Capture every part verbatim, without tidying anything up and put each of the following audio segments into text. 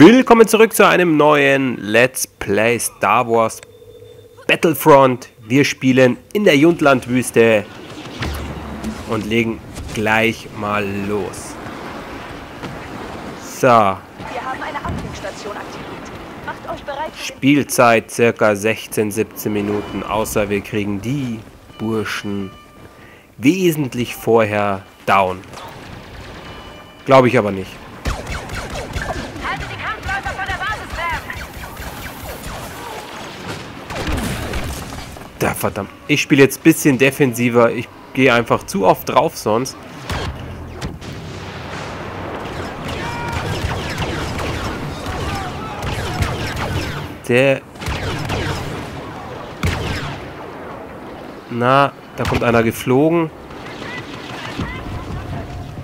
Willkommen zurück zu einem neuen Let's Play Star Wars Battlefront. Wir spielen in der Jundlandwüste und legen gleich mal los. So. Wir haben eine Abflugstation aktiviert. Macht euch bereit. Spielzeit circa sechzehn, siebzehn Minuten, außer wir kriegen die Burschen wesentlich vorher down. Glaube ich aber nicht. Halte die Kampfläufer von der Basis fern. Da verdammt. Ich spiele jetzt ein bisschen defensiver. Ich gehe einfach zu oft drauf sonst. Der. Na, da kommt einer geflogen.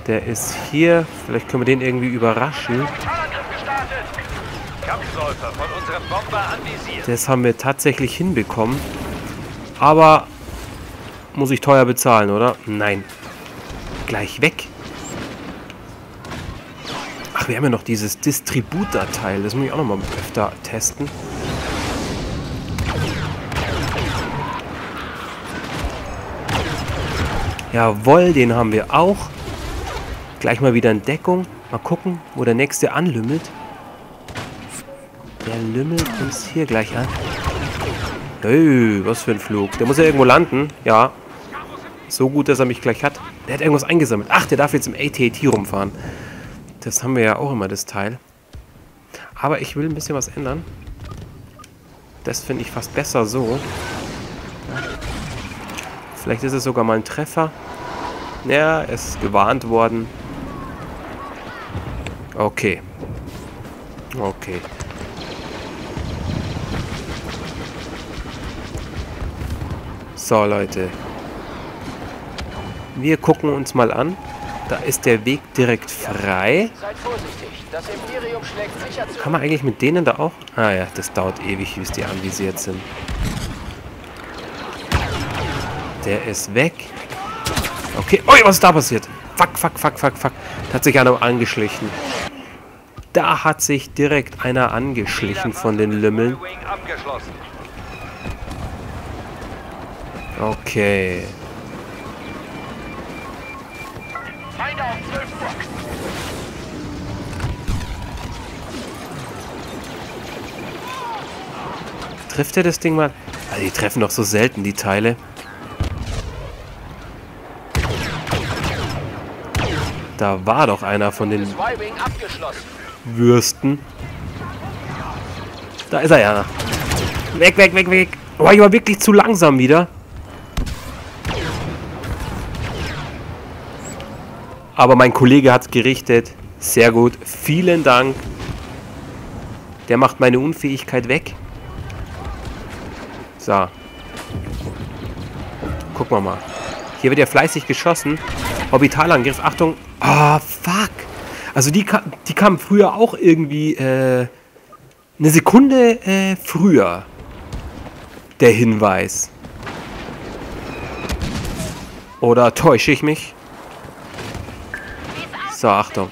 Der ist hier. Vielleicht können wir den irgendwie überraschen. Das haben wir tatsächlich hinbekommen. Aber muss ich teuer bezahlen, oder? Nein. Gleich weg. Ach, wir haben ja noch dieses Distributor-Teil. Das muss ich auch nochmal öfter testen. Jawohl, den haben wir auch. Gleich mal wieder in Deckung. Mal gucken, wo der nächste anlümmelt. Der lümmelt uns hier gleich an. Hey, was für ein Flug. Der muss ja irgendwo landen. Ja. So gut, dass er mich gleich hat. Der hat irgendwas eingesammelt. Ach, der darf jetzt im A T A T rumfahren. Das haben wir ja auch immer, das Teil. Aber ich will ein bisschen was ändern. Das finde ich fast besser so. Vielleicht ist es sogar mal ein Treffer. Ja, es ist gewarnt worden. Okay. Okay. So, Leute. Wir gucken uns mal an. Da ist der Weg direkt frei. Kann man eigentlich mit denen da auch? Ah ja, das dauert ewig, bis die anvisiert sind. Der ist weg. Okay. Ui, was ist da passiert? Fuck, fuck, fuck, fuck, fuck. Da hat sich einer angeschlichen. Da hat sich direkt einer angeschlichen von den Lümmeln. Okay. Trifft er das Ding mal? Also die treffen doch so selten, die Teile. Da war doch einer von den Würsten. Da ist er ja. Weg, weg, weg, weg. Oh, ich war wirklich zu langsam wieder. Aber mein Kollege hat es gerichtet. Sehr gut. Vielen Dank. Der macht meine Unfähigkeit weg. So. Gucken wir mal. Hier wird ja fleißig geschossen. Orbitalangriff, Achtung. Ah, oh, fuck. Also die, ka die kamen früher auch irgendwie äh, eine Sekunde äh, früher. Der Hinweis. Oder täusche ich mich? So, Achtung.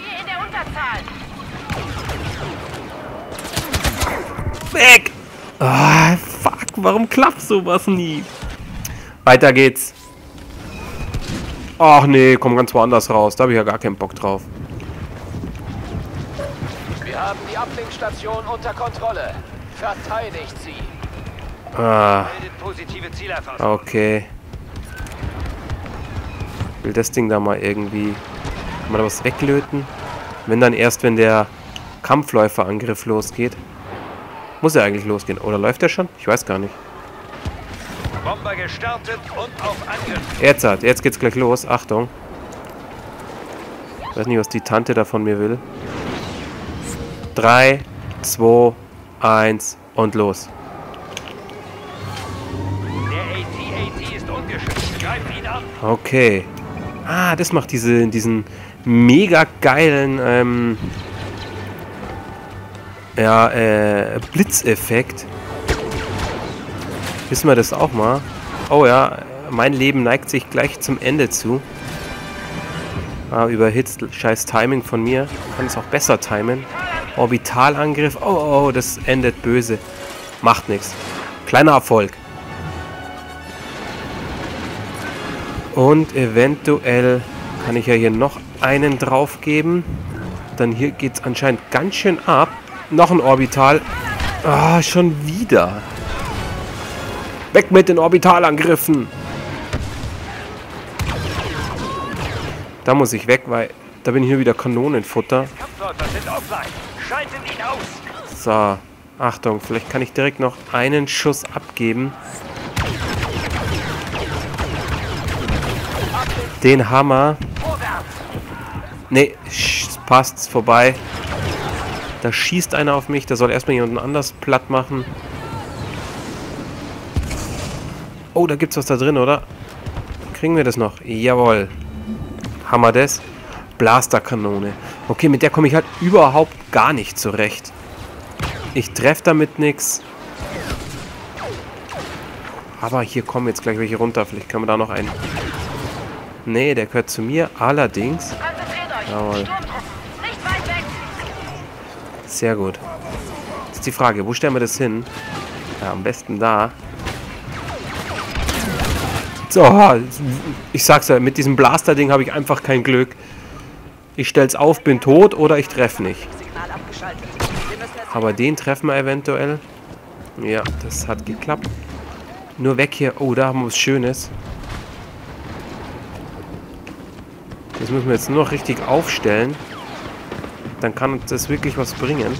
Weg! Ah, oh, fuck, warum klappt sowas nie? Weiter geht's. Ach nee, komm ganz woanders raus. Da habe ich ja gar keinen Bock drauf. Wir haben die Abwinkstation unter Kontrolle. Verteidigt sie. Ah. Okay. Ich will das Ding da mal irgendwie... Kann man da was weglöten? Wenn dann erst, wenn der Kampfläuferangriff losgeht. Muss er eigentlich losgehen? Oder läuft er schon? Ich weiß gar nicht. Bomber gestartet und auf Angriff. Jetzt hat, jetzt geht's gleich los. Achtung. Ich weiß nicht, was die Tante da von mir will. drei, zwei, eins und los. Der A T A T ist ungeschützt. Greift ihn an. Okay. Ah, das macht diese, diesen mega geilen ähm, ja, äh, Blitzeffekt. Wissen wir das auch mal? Oh ja, mein Leben neigt sich gleich zum Ende zu. Ah, überhitzt. Scheiß Timing von mir. Ich kann es auch besser timen. Orbitalangriff. Oh, oh, das endet böse. Macht nichts. Kleiner Erfolg. Und eventuell kann ich ja hier noch einen drauf geben. Dann hier geht es anscheinend ganz schön ab. Noch ein Orbital. Ah, schon wieder. Weg mit den Orbitalangriffen. Da muss ich weg, weil da bin ich nur wieder Kanonenfutter. So, Achtung, vielleicht kann ich direkt noch einen Schuss abgeben. Den Hammer. Ne, passt's vorbei. Da schießt einer auf mich. Da soll erstmal jemanden anders platt machen. Oh, da gibt's was da drin, oder? Kriegen wir das noch? Jawohl. Hammer das. Blasterkanone. Okay, mit der komme ich halt überhaupt gar nicht zurecht. Ich treffe damit nichts. Aber hier kommen jetzt gleich welche runter. Vielleicht können wir da noch einen. Nee, der gehört zu mir. Allerdings. Jawohl. Sehr gut. Jetzt ist die Frage, wo stellen wir das hin? Ja, am besten da. So, ich sag's ja, mit diesem Blaster-Ding habe ich einfach kein Glück. Ich stell's auf, bin tot oder ich treffe nicht. Aber den treffen wir eventuell. Ja, das hat geklappt. Nur weg hier. Oh, da haben wir was Schönes. Das müssen wir jetzt nur noch richtig aufstellen. Dann kann uns das wirklich was bringen.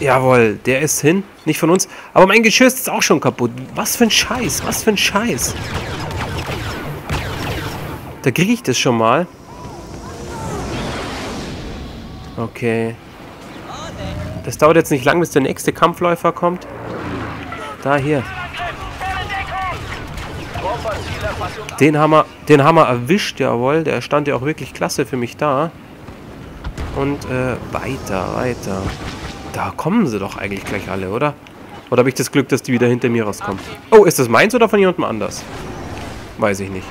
Jawohl, der ist hin. Nicht von uns. Aber mein Geschirr ist auch schon kaputt. Was für ein Scheiß. Was für ein Scheiß. Da kriege ich das schon mal. Okay. Das dauert jetzt nicht lang, bis der nächste Kampfläufer kommt. Da, hier. Den haben wir, den haben wir erwischt, jawohl. Der stand ja auch wirklich klasse für mich da. Und äh, weiter, weiter. Da kommen sie doch eigentlich gleich alle, oder? Oder habe ich das Glück, dass die wieder hinter mir rauskommen? Oh, ist das meins oder von jemandem anders? Weiß ich nicht.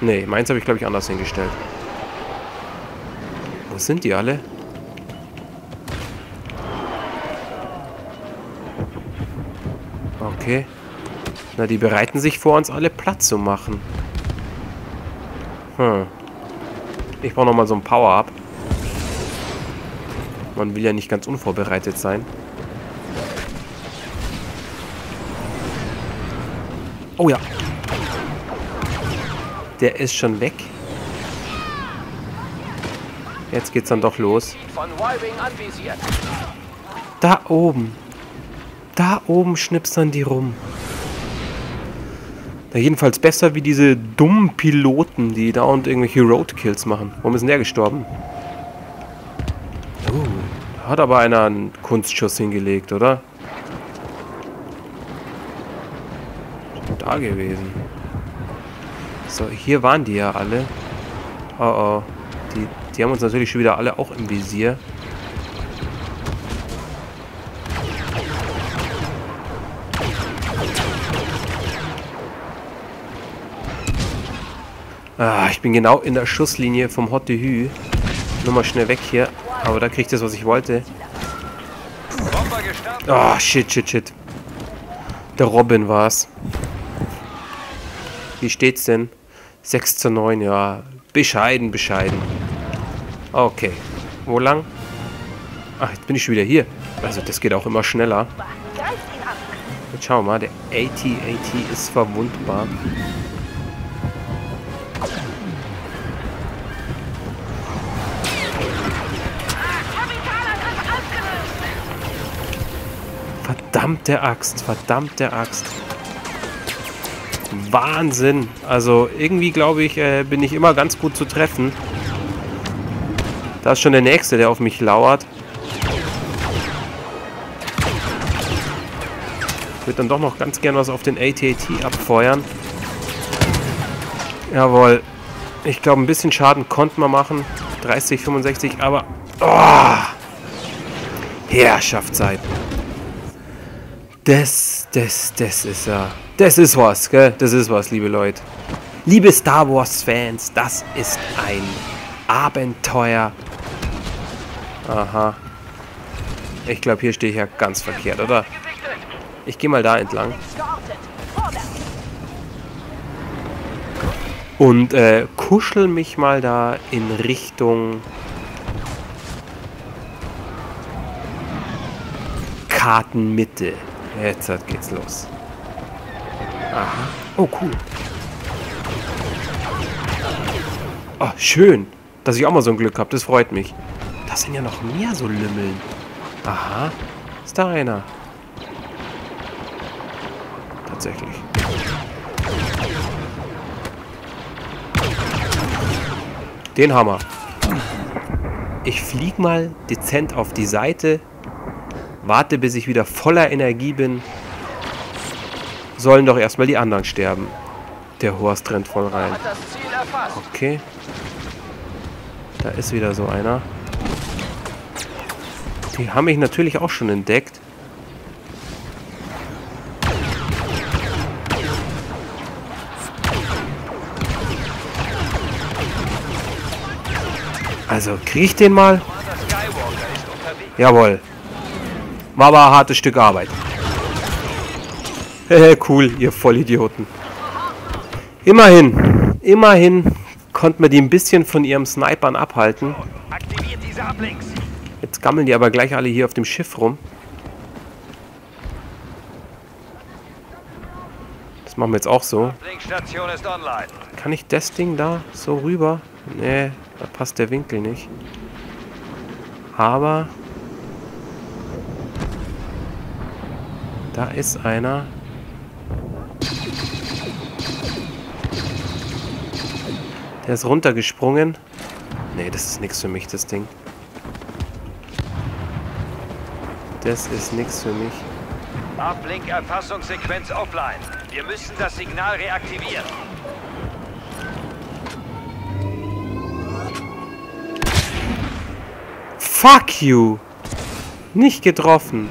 Nee, meins habe ich, glaube ich, anders hingestellt. Wo sind die alle? Okay. Na, die bereiten sich vor, uns alle platt zu machen. Hm. Ich brauche nochmal so ein Power-Up. Man will ja nicht ganz unvorbereitet sein. Oh ja. Der ist schon weg. Jetzt geht's dann doch los. Da oben. Da oben schnipsern die rum. Ja, jedenfalls besser wie diese dummen Piloten, die da und irgendwelche Roadkills machen. Warum ist denn der gestorben? Hat aber einer einen Kunstschuss hingelegt, oder? Da gewesen. So, hier waren die ja alle. Oh, oh. Die, die haben uns natürlich schon wieder alle auch im Visier. Ah, ich bin genau in der Schusslinie vom Hottehü. Nur mal schnell weg hier. Aber da krieg ich das, was ich wollte. Ah, oh, shit, shit, shit. Der Robin war's. Wie steht's denn? sechs zu neun, ja. Bescheiden, bescheiden. Okay. Wo lang? Ach, jetzt bin ich schon wieder hier. Also, das geht auch immer schneller. Jetzt schauen wir mal. Der A T A T ist verwundbar. Verdammte Axt, verdammte Axt. Wahnsinn. Also irgendwie, glaube ich, äh, bin ich immer ganz gut zu treffen. Da ist schon der Nächste, der auf mich lauert. Ich würde dann doch noch ganz gern was auf den A T A T abfeuern. Jawohl. Ich glaube, ein bisschen Schaden konnten wir machen. dreißig, fünfundsechzig, aber... Oh! Herrschaftszeiten. Das, Das, das ist ja... Das ist was, gell? Das ist was, liebe Leute. Liebe Star Wars-Fans, das ist ein Abenteuer. Aha. Ich glaube, hier stehe ich ja ganz verkehrt, oder? Ich gehe mal da entlang. Und äh, kuschel mich mal da in Richtung Kartenmitte. Jetzt geht's los. Aha. Oh, cool. Oh, schön. Dass ich auch mal so ein Glück habe. Das freut mich. Das sind ja noch mehr so Lümmeln. Aha. Ist da einer? Tatsächlich. Den Hammer. Ich flieg mal dezent auf die Seite. Warte, bis ich wieder voller Energie bin. Sollen doch erstmal die anderen sterben. Der Horst rennt voll rein. Okay. Da ist wieder so einer. Die haben mich natürlich auch schon entdeckt. Also, krieg ich den mal? Jawohl. War aber ein hartes Stück Arbeit. Cool, ihr Vollidioten. Immerhin, immerhin konnten wir die ein bisschen von ihrem Snipern abhalten. Jetzt gammeln die aber gleich alle hier auf dem Schiff rum. Das machen wir jetzt auch so. Kann ich das Ding da so rüber? Nee, da passt der Winkel nicht. Aber... Da ist einer. Der ist runtergesprungen. Nee, das ist nichts für mich, das Ding. Das ist nichts für mich. Ablink-Erfassungssequenz offline. Wir müssen das Signal reaktivieren. Fuck you! Nicht getroffen.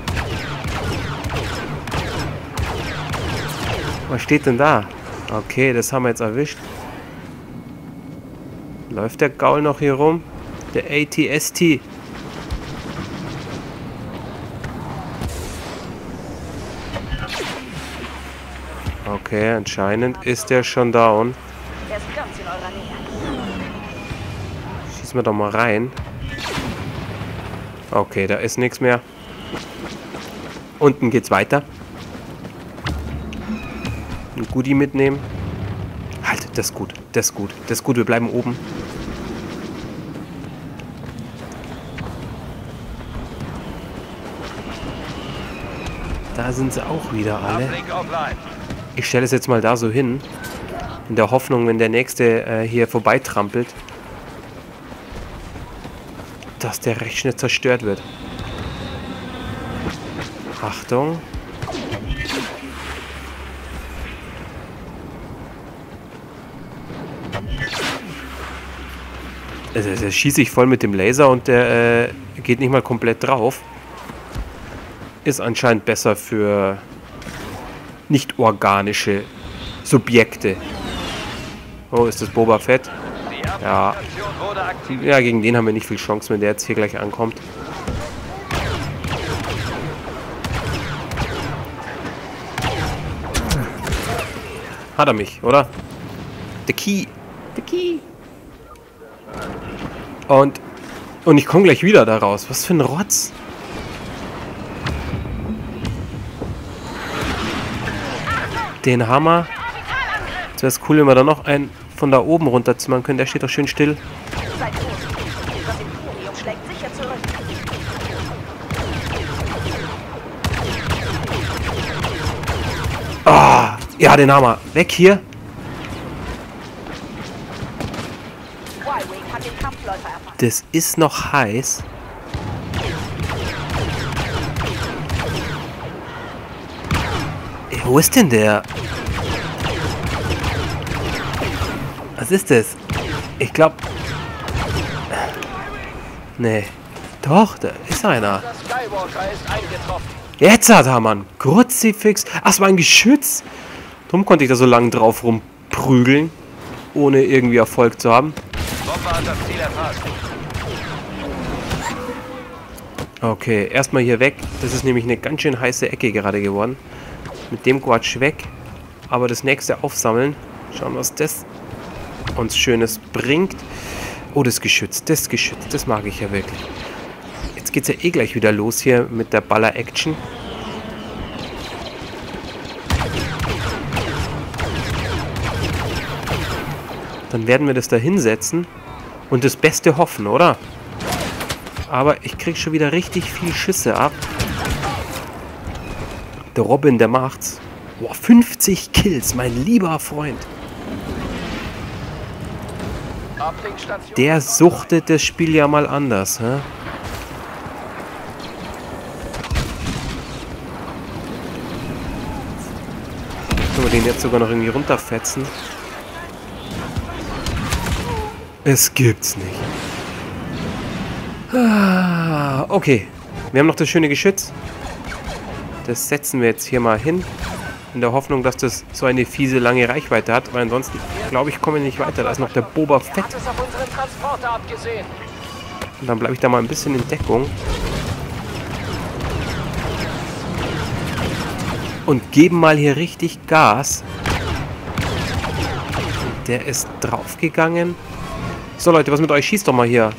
Was steht denn da? Okay, das haben wir jetzt erwischt. Läuft der Gaul noch hier rum? Der A T S T. Okay, anscheinend ist der schon down. Schießen wir doch mal rein. Okay, da ist nichts mehr. Unten geht's weiter. Ein Goodie mitnehmen. Halt, das ist gut, das ist gut, das ist gut, wir bleiben oben. Da sind sie auch wieder alle. Ich stelle es jetzt mal da so hin. In der Hoffnung, wenn der nächste äh, hier vorbeitrampelt, dass der recht schnell zerstört wird. Achtung. Also, der schießt sich voll mit dem Laser und der äh, geht nicht mal komplett drauf. Ist anscheinend besser für nicht organische Subjekte. Oh, ist das Boba Fett? Ja. Ja, gegen den haben wir nicht viel Chance, wenn der jetzt hier gleich ankommt. Hat er mich, oder? The key. The key. Und, und ich komme gleich wieder da raus. Was für ein Rotz. Den Hammer. Das wäre cool, wenn wir da noch einen von da oben runterzimmern können. Der steht doch schön still. Ah, ja, den Hammer. Weg hier. Das ist noch heiß. Ey, wo ist denn der? Was ist das? Ich glaube... Nee. Doch, da ist einer. Jetzt hat er, Mann. Kruzifix. Ach, es war ein Geschütz. Darum konnte ich da so lange drauf rumprügeln, ohne irgendwie Erfolg zu haben. Okay, erstmal hier weg. Das ist nämlich eine ganz schön heiße Ecke gerade geworden. Mit dem Quatsch weg. Aber das nächste aufsammeln. Schauen, was das uns Schönes bringt. Oh, das Geschütz, das Geschütz, das mag ich ja wirklich. Jetzt geht's ja eh gleich wieder los hier mit der Baller-Action. Dann werden wir das da hinsetzen und das Beste hoffen, oder? Aber ich krieg schon wieder richtig viel Schüsse ab. Der Robin, der macht's. Boah, fünfzig Kills, mein lieber Freund. Der suchtet das Spiel ja mal anders, hä? Können wir den jetzt sogar noch irgendwie runterfetzen? Es gibt's nicht. Ah, okay. Wir haben noch das schöne Geschütz. Das setzen wir jetzt hier mal hin. In der Hoffnung, dass das so eine fiese, lange Reichweite hat. Weil ansonsten, glaube ich, kommen wir nicht weiter. Da ist noch der Boba Fett. Und dann bleibe ich da mal ein bisschen in Deckung. Und geben mal hier richtig Gas. Der ist draufgegangen. So, Leute, was mit euch? Schießt doch mal hier.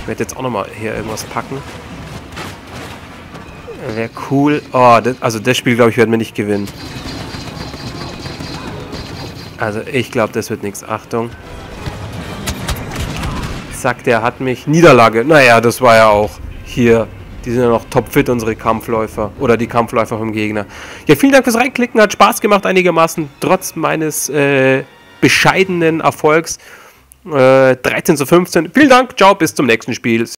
Ich werde jetzt auch nochmal hier irgendwas packen. Wäre cool. Oh, das, also das Spiel, glaube ich, werden wir nicht gewinnen. Also ich glaube, das wird nichts. Achtung. Zack, der hat mich. Niederlage. Naja, das war ja auch hier. Die sind ja noch topfit, unsere Kampfläufer. Oder die Kampfläufer vom Gegner. Ja, vielen Dank fürs Reinklicken. Hat Spaß gemacht einigermaßen. Trotz meines äh, bescheidenen Erfolgs. Äh, dreizehn zu fünfzehn. Vielen Dank. Ciao, bis zum nächsten Spiel.